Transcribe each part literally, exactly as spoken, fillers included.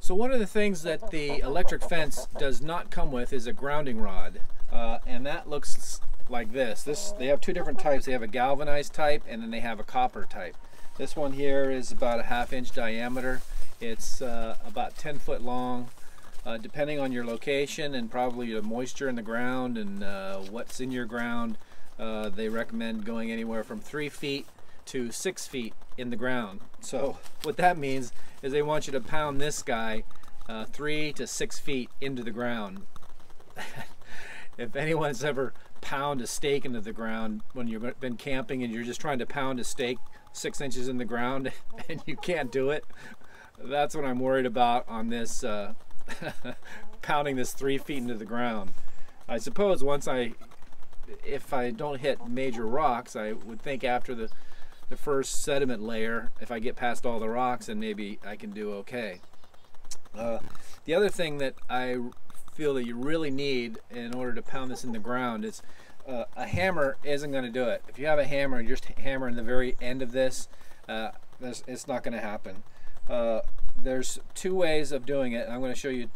So one of the things that the electric fence does not come with is a grounding rod, uh, and that looks like this. This they have two different types. They have a galvanized type, and then they have a copper type. This one here is about a half inch diameter. It's uh, about ten foot long. Uh, depending on your location and probably the moisture in the ground and uh, what's in your ground, uh, they recommend going anywhere from three feet to six feet in the ground. So what that means is they want you to pound this guy uh, three to six feet into the ground. If anyone's ever pounded a stake into the ground when you've been camping and you're just trying to pound a stake six inches in the ground and you can't do it, that's what I'm worried about on this. Uh, pounding this three feet into the ground. I suppose once I, if I don't hit major rocks, I would think after the, the first sediment layer, if I get past all the rocks, then maybe I can do okay. Uh, the other thing that I feel that you really need in order to pound this in the ground is uh, a hammer isn't going to do it. If you have a hammer and you're just hammering the very end of this, uh, it's not going to happen. Uh, There's two ways of doing it, and I'm going to show you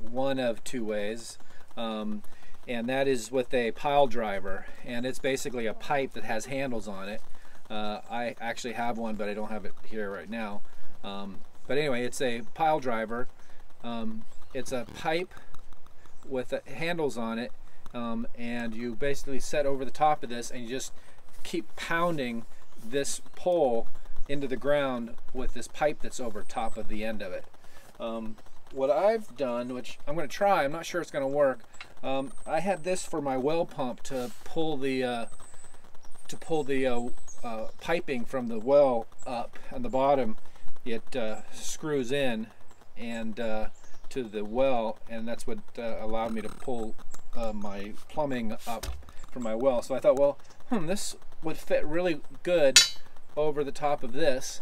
one of two ways, um, and that is with a pile driver, and it's basically a pipe that has handles on it. Uh, I actually have one, but I don't have it here right now. Um, but anyway, it's a pile driver. Um, it's a pipe with a, handles on it, um, and you basically set over the top of this, and you just keep pounding this pole into the ground with this pipe that's over top of the end of it. Um, what I've done, which I'm going to try, I'm not sure it's going to work. Um, I had this for my well pump to pull the uh, to pull the uh, uh, piping from the well up on the bottom. It uh, screws in and uh, to the well, and that's what uh, allowed me to pull uh, my plumbing up from my well. So I thought, well, hmm, this would fit really good over the top of this.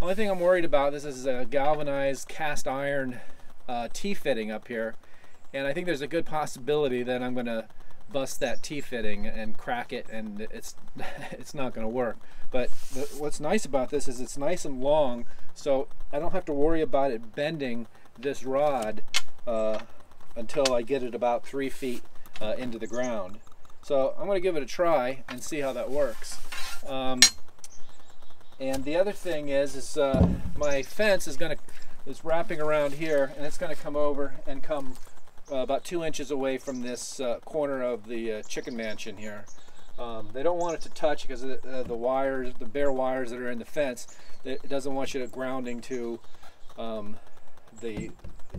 Only thing I'm worried about, this is a galvanized cast iron uh, T-fitting up here, and I think there's a good possibility that I'm gonna bust that T-fitting and crack it, and it's it's not gonna work. But the, what's nice about this is it's nice and long, so I don't have to worry about it bending this rod uh, until I get it about three feet uh, into the ground. So I'm gonna give it a try and see how that works. Um, And the other thing is, is uh, my fence is going to is wrapping around here, and it's going to come over and come uh, about two inches away from this uh, corner of the uh, chicken mansion here. Um, they don't want it to touch because of the, uh, the wires, the bare wires that are in the fence. It doesn't want you to grounding to um, the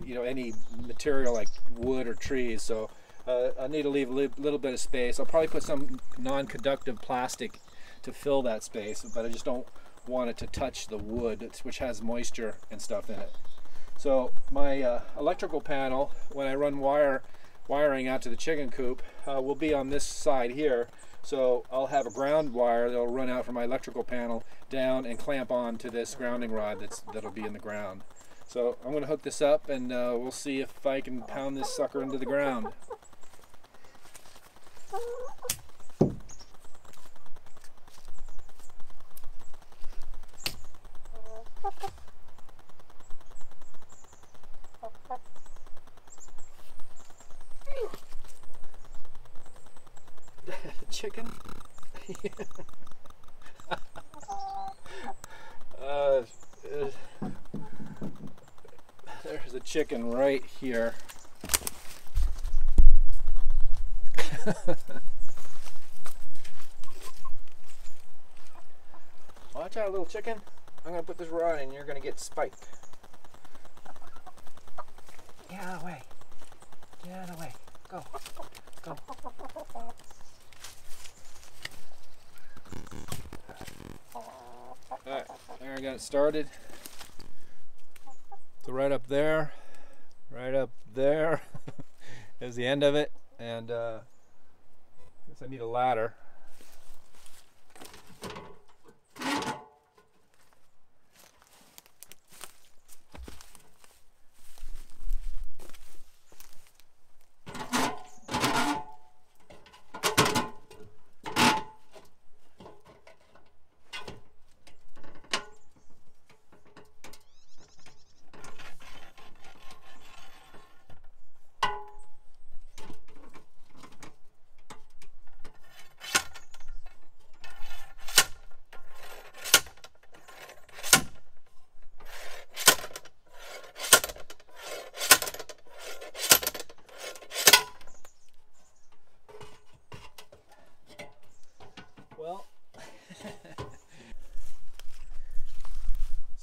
you know any material like wood or trees. So uh, I need to leave a little bit of space. I'll probably put some non-conductive plastic to fill that space, but I just don't want it to touch the wood, which has moisture and stuff in it. So my uh, electrical panel, when I run wire wiring out to the chicken coop, uh, will be on this side here. So I'll have a ground wire that'll run out from my electrical panel down and clamp on to this grounding rod that's that'll be in the ground. So I'm going to hook this up, and uh, we'll see if I can pound this sucker into the ground. Chicken? uh, there's a chicken right here. Watch out, little chicken. I'm going to put this rod in, you're going to get spiked. Get out of the way. Get out of the way. Go. Go. Alright, there I got it started. So right up there, right up there is the end of it, and uh, I guess I need a ladder.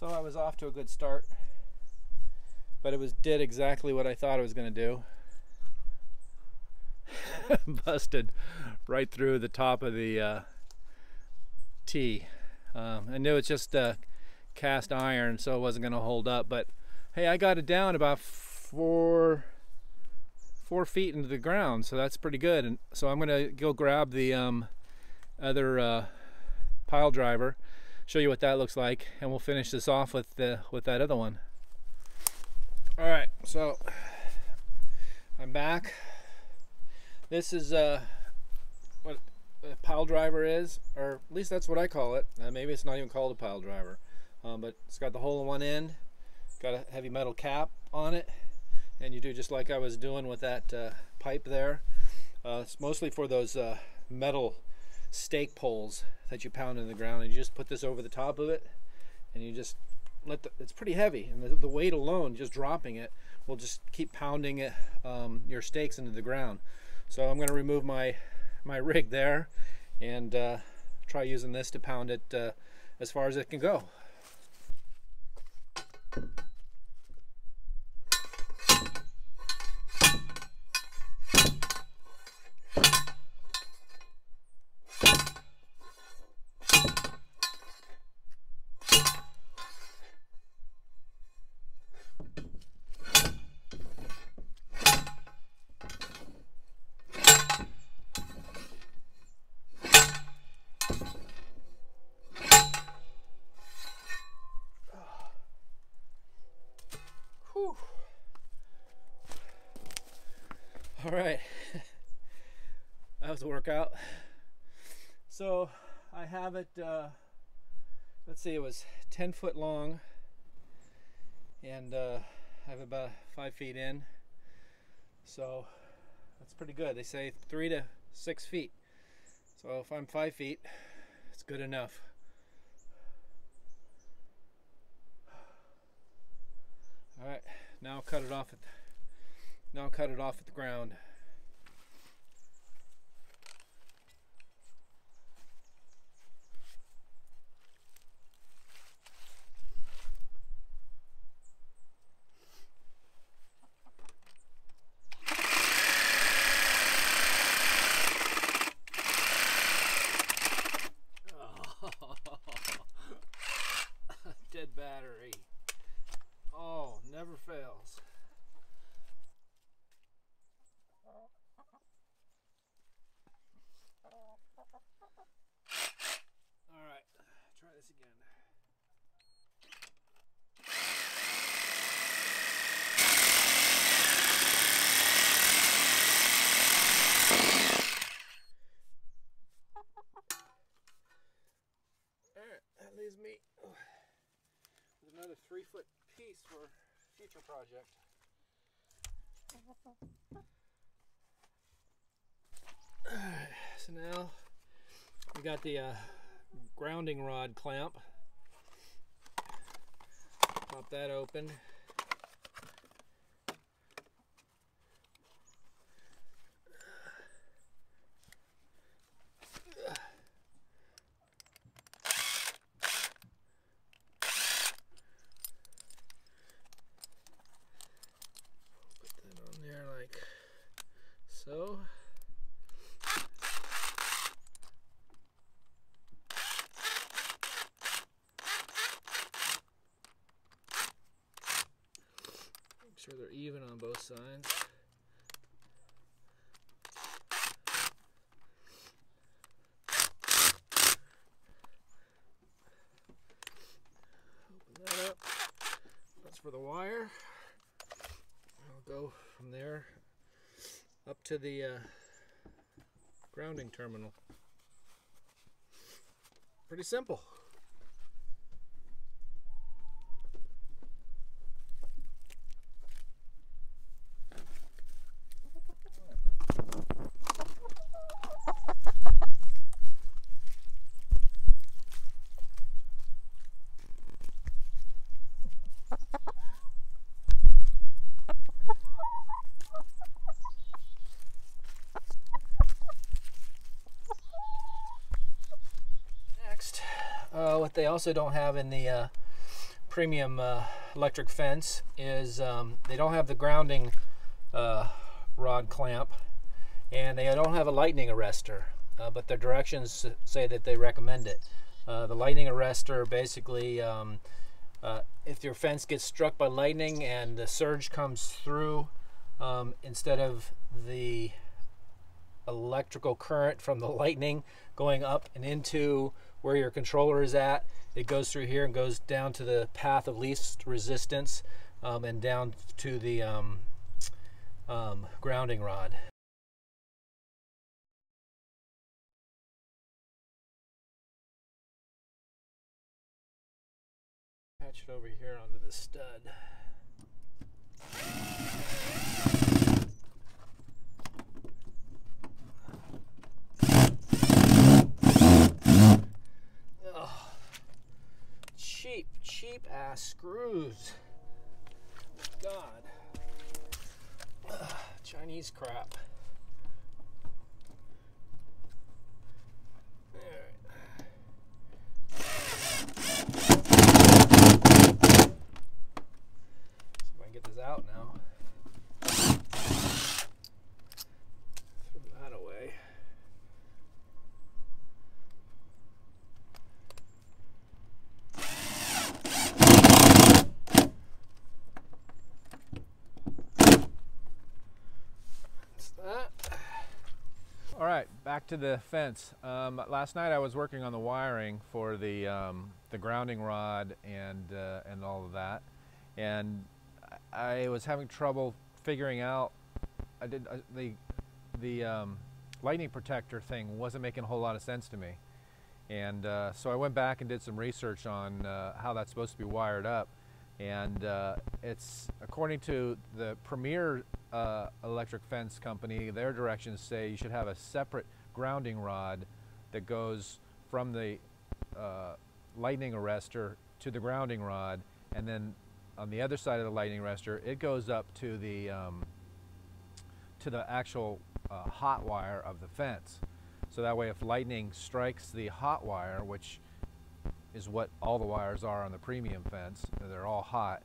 So I was off to a good start, but it was did exactly what I thought it was going to do. Busted right through the top of the uh, tee. Um, I knew it's just uh, cast iron, so it wasn't going to hold up. But hey, I got it down about four four feet into the ground, so that's pretty good. And so I'm going to go grab the um, other uh, pile driver, show you what that looks like, and we'll finish this off with the with that other one. All right, so I'm back. This is uh, what a pile driver is, or at least that's what I call it. Uh, maybe it's not even called a pile driver, um, but it's got the hole in one end, got a heavy metal cap on it, and you do just like I was doing with that uh, pipe there. Uh, it's mostly for those uh, metal stake poles that you pound in the ground, and you just put this over the top of it, and you just let the, it's pretty heavy, and the, the weight alone, just dropping it, will just keep pounding it, um, your stakes into the ground. So I'm going to remove my my rig there and uh, try using this to pound it uh, as far as it can go. All right, that was a workout. So I have it, uh, let's see, it was ten foot long, and uh, I have about five feet in, so that's pretty good. They say three to six feet. So if I'm five feet, it's good enough. All right, now cut it off at the Now cut it off at the ground. Oh, dead battery. Oh, never fails. Another three foot piece for future project. Alright, so now we got the uh, grounding rod clamp. Pop that open. So, make sure they're even on both sides. Open that up. That's for the wire. I'll go from there up to the uh, grounding terminal. Pretty simple. Uh, what they also don't have in the uh, premium uh, electric fence is um, they don't have the grounding uh, rod clamp, and they don't have a lightning arrestor, uh, but their directions say that they recommend it. Uh, the lightning arrestor basically, um, uh, if your fence gets struck by lightning and the surge comes through, um, instead of the electrical current from the lightning going up and into where your controller is at, it goes through here and goes down to the path of least resistance, um, and down to the um, um, grounding rod. Patch it over here onto the stud. Cheap, cheap ass screws. God. Ugh, Chinese crap. Alright. See if I can get this out now. Throw that away. All right, back to the fence. Um, last night I was working on the wiring for the um, the grounding rod and uh, and all of that, and I was having trouble figuring out. I did uh, the the um, lightning protector thing wasn't making a whole lot of sense to me, and uh, so I went back and did some research on uh, how that's supposed to be wired up, and uh, it's according to the Premier Uh, electric fence company. Their directions say you should have a separate grounding rod that goes from the uh, lightning arrestor to the grounding rod, and then on the other side of the lightning arrestor it goes up to the um, to the actual uh, hot wire of the fence, so that way if lightning strikes the hot wire, which is what all the wires are on the premium fence, they're all hot,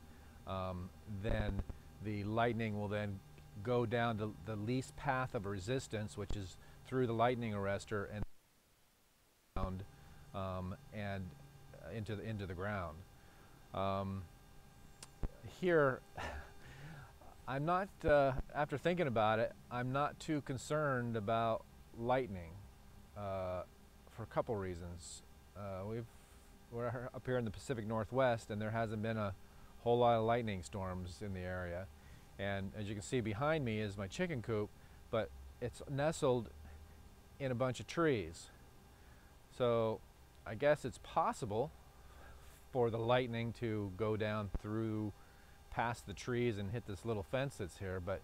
um, then the lightning will then go down to the least path of resistance, which is through the lightning arrestor and ground, um, and into the, into the ground. Um, here, I'm not, uh, after thinking about it, I'm not too concerned about lightning uh, for a couple reasons. Uh, we've, we're up here in the Pacific Northwest, and there hasn't been a whole lot of lightning storms in the area. And as you can see behind me is my chicken coop, but it's nestled in a bunch of trees. So I guess it's possible for the lightning to go down through past the trees and hit this little fence that's here, but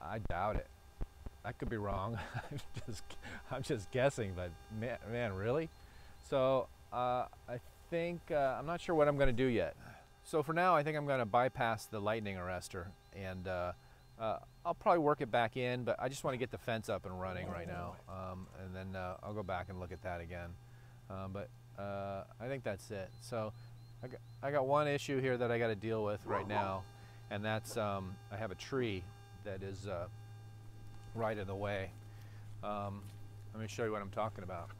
I doubt it. I could be wrong. I'm, just, I'm just guessing, but man, man really? So uh, I think, uh, I'm not sure what I'm gonna do yet. So for now, I think I'm going to bypass the lightning arrestor, and uh, uh, I'll probably work it back in, but I just want to get the fence up and running right now, um, and then uh, I'll go back and look at that again. Um, but uh, I think that's it. So I got, I got one issue here that I got to deal with right now, and that's um, I have a tree that is uh, right in the way. Um, let me show you what I'm talking about.